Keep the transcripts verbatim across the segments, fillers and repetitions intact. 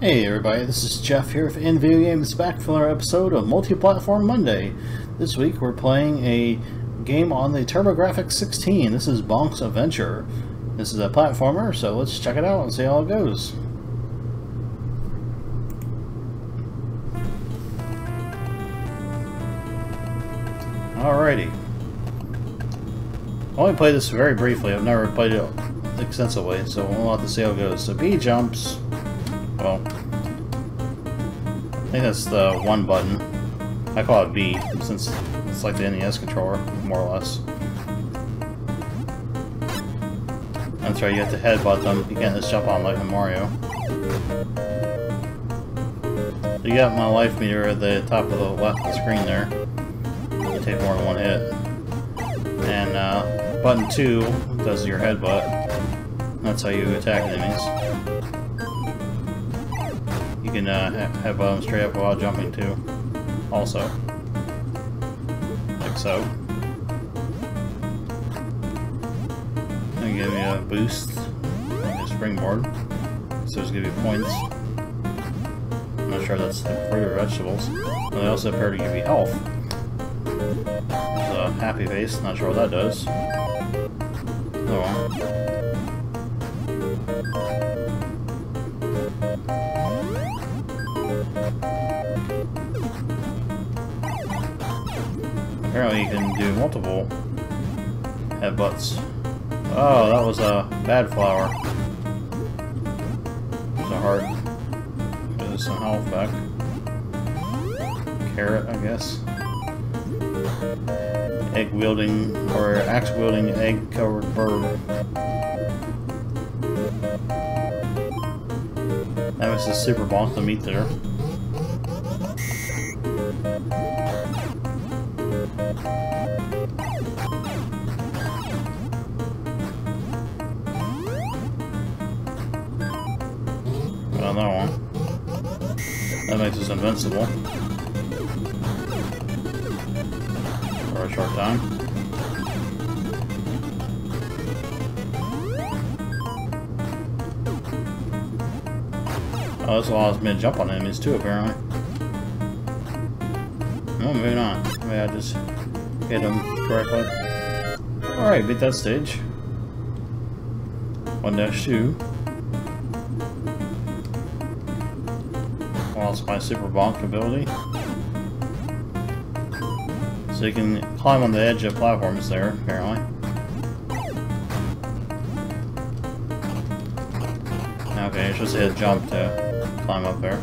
Hey everybody, this is Jeff here with N V Games, back for another episode of Multi-Platform Monday. This week we're playing a game on the TurboGrafx sixteen. This is Bonk's Adventure. This is a platformer, so let's check it out and see how it goes. Alrighty. I only played this very briefly. I've never played it extensively, so we'll have to see how it goes. So B jumps. Well, I think that's the one button. I call it B, since it's like the N E S controller, more or less. That's right, you have to headbutt them. You can't just jump on like in Mario. You got my life meter at the top of the left of the screen there. You take more than one hit. And uh, button two does your headbutt. That's how you attack enemies. You can uh, have um, straight up while jumping too, also, like so. And give me a boost on the springboard, so it's gonna be points. I'm not sure that's the fruit or vegetables. And they also appear to give you health. There's a happy face, not sure what that does. Oh. Apparently you can do multiple headbutts. Oh, that was a bad flower. There's a heart. There's some health back. Carrot, I guess. Egg wielding, or axe wielding, egg covered bird. That was a super bonk to meet there. Another one. That makes us invincible. For a short time. Oh, this allows me to jump on enemies too, apparently. No, maybe not. Maybe I just hit them correctly. Alright, beat that stage. one dash two. Lost my super bonk ability. So you can climb on the edge of platforms there, apparently. Okay, it's just a jump to climb up there.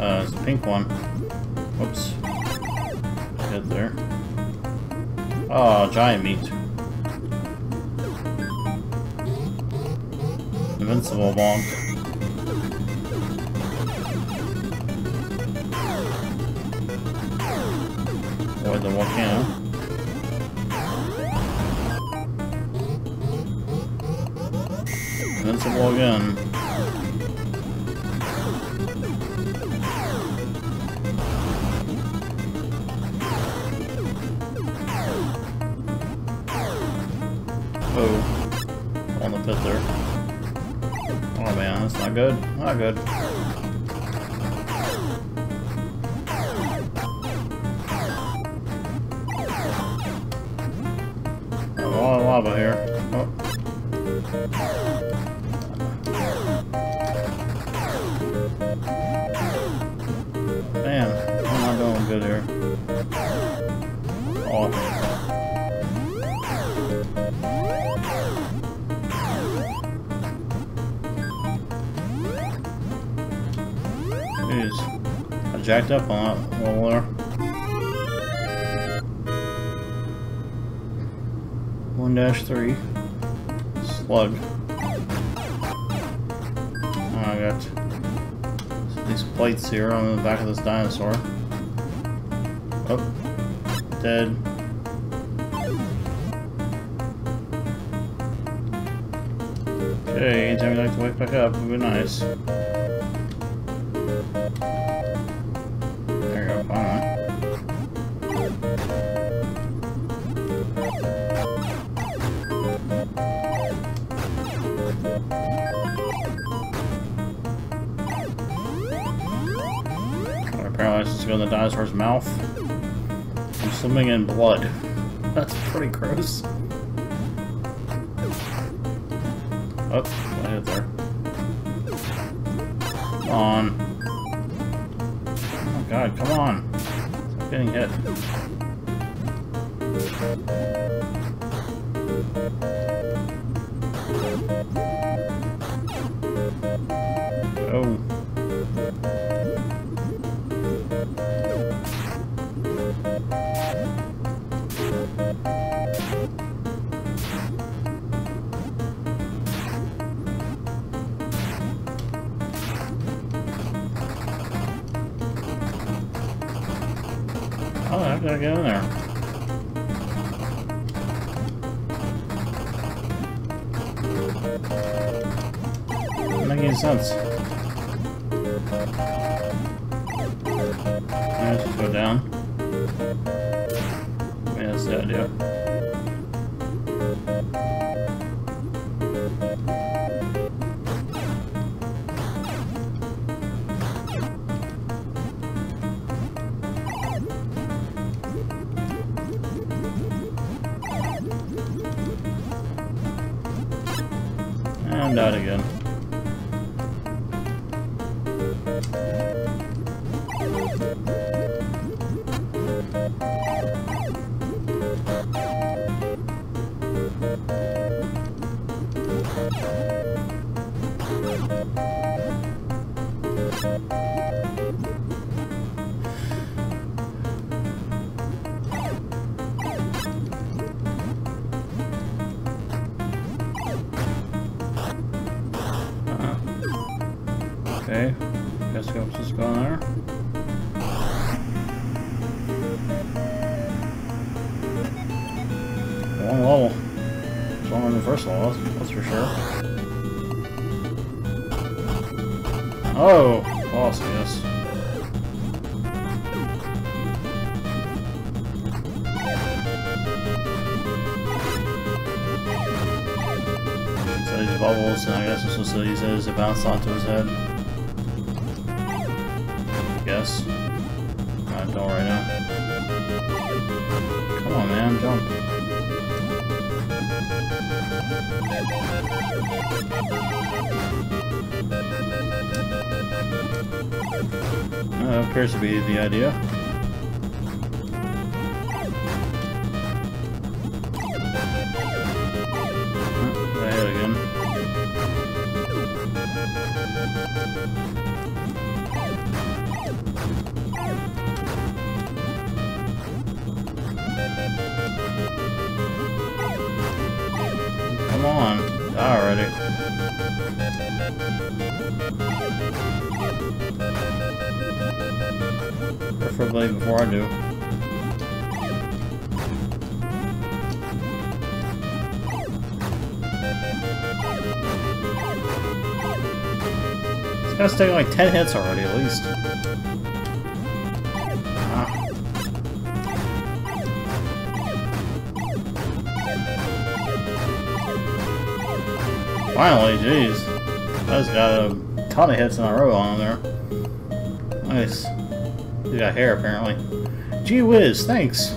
Uh, it's a pink one. Whoops. Get there. Oh, giant meat. Invincible bomb. Avoid the volcano. Invincible again. On the pit there. Oh man, that's not good. Not good. A lot of lava here. Oh. Man, I'm not doing good here. Oh. Jeez. I jacked up on that wall there. one dash three. Slug. Oh, I got these plates here on the back of this dinosaur. Oh. Dead. Okay, anytime you'd like to wake back up, it would be nice. There you go, alright. Our paralysis is going in the dinosaur's mouth. I'm swimming in blood. That's pretty gross. Oh, I hit there. Come on. Oh god, come on. Stop getting hit. Oh. Oh, I gotta get in there. Doesn't make any sense. I just go down. Maybe that's the idea. I'm not again. Okay, guess I was just going there. Long level. It's longer than the first level, that's for sure. Oh, boss, yes. So these bubbles, and I guess I'm supposed to use those to bounce onto his head. Yes. I don't right now. Come on, man, jump. That appears to be the idea. Right again. Come on, already. Preferably before I do. This guy's taking like ten hits already, at least. Finally, jeez. That's got a ton of hits in a row on him there. Nice. He's got hair, apparently. Gee whiz, thanks.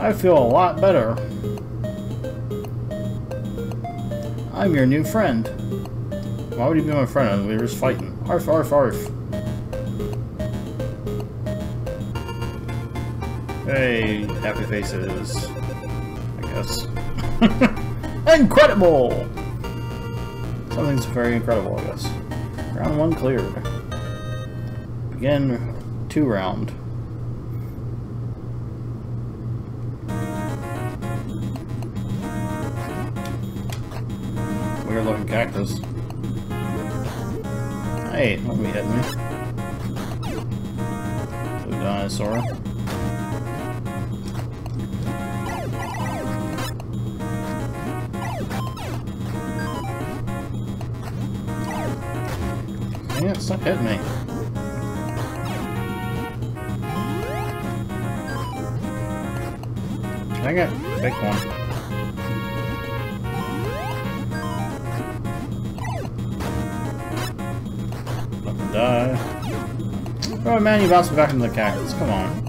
I feel a lot better. I'm your new friend. Why would you be my friend? We were just fighting. Arf, arf, arf. Hey, happy faces. I guess. Incredible! Something's very incredible, I guess. Round one cleared. Begin two round. Weird looking cactus. Hey, don't be hitting me. Blue dinosaur. Yeah, suck at me. Dang it. Big one. Die. Oh man, you bounced back into the cactus. Come on.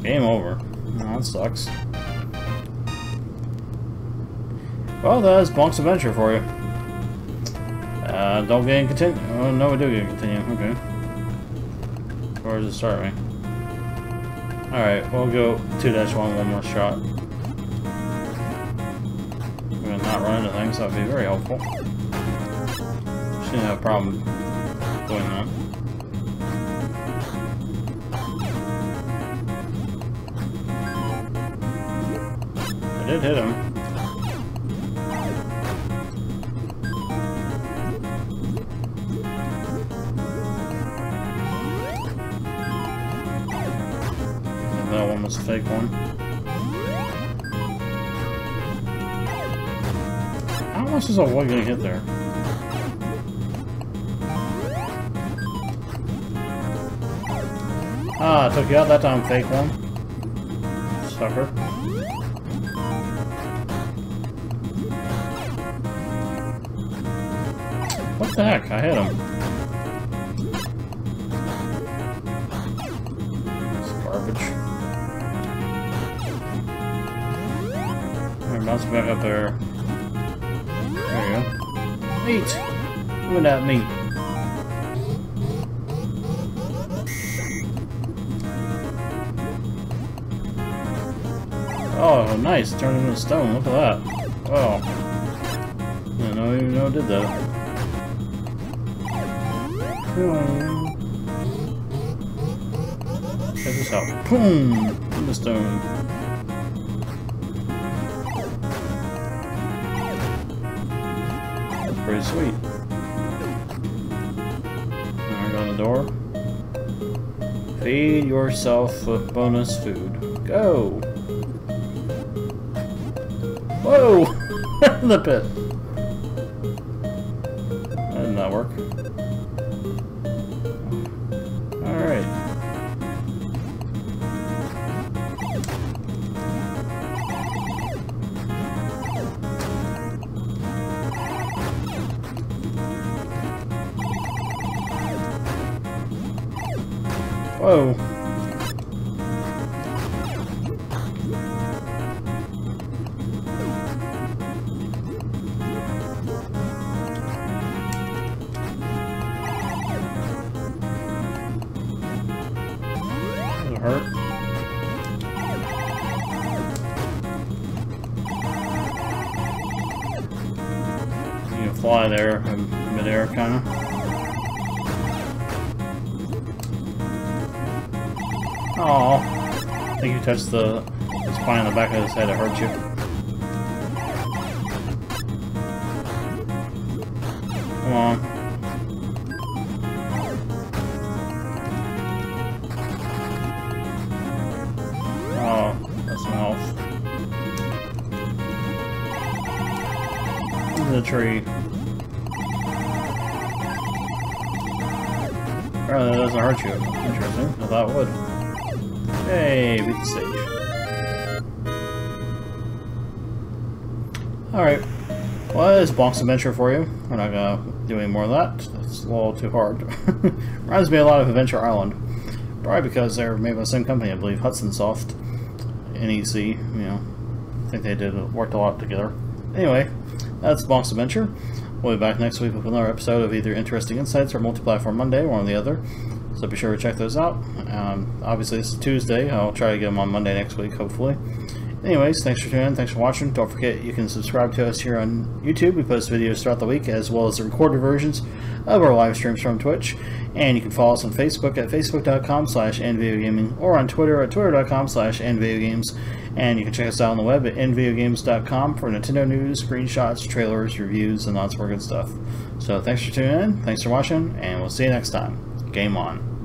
Game over. Oh, that sucks. Well, that is Bonk's Adventure for you. Uh, don't get in continue. Oh, no, we do get in continue. Okay. Where does it start me? Alright, we'll go two dash one one more shot. We're gonna not run into things. That would be very helpful. Shouldn't have a problem doing that. I did hit him. And that one was a fake one. How much is a one gonna hit there? Ah, I took you out that time, fake one. Sucker. What the heck? I hit him. That's garbage. Alright, bounce back up there. There you go. Meat! Look at that meat. Oh, nice! Turned into a stone. Look at that. Wow. I don't even know I did that. Boom. Check this out. Boom! In the stone. That's pretty sweet. Now we go in the door. Feed yourself with bonus food. Go! Whoa! In the pit! That did not work. Alright. Whoa! Fly there in midair, kind of. Oh, I think you touched the spine on the back of his head. It hurt you. Come on. Oh, that's some health. Into the tree. Apparently that doesn't hurt you. Interesting. I thought it would. Hey, beat the stage. Alright. Well, that is Bonk's Adventure for you. We're not gonna do any more of that. That's a little too hard. Reminds me a lot of Adventure Island. Probably because they're made by the same company, I believe. Hudson Soft. N E C. You know. I think they did worked a lot together. Anyway, that's Bonk's Adventure. We'll be back next week with another episode of either Interesting Insights or Multiplatform Monday, one or the other. So be sure to check those out. Um, obviously, this is Tuesday. I'll try to get them on Monday next week, hopefully. Anyways, thanks for tuning in. Thanks for watching. Don't forget, you can subscribe to us here on YouTube. We post videos throughout the week, as well as the recorded versions of our live streams from Twitch. And you can follow us on Facebook at facebook.com slash nvideogaming or on Twitter at twitter.com slash nvideogames. And you can check us out on the web at nvideogames dot com for Nintendo news, screenshots, trailers, reviews, and lots of more good stuff. So thanks for tuning in. Thanks for watching, and we'll see you next time. Game on.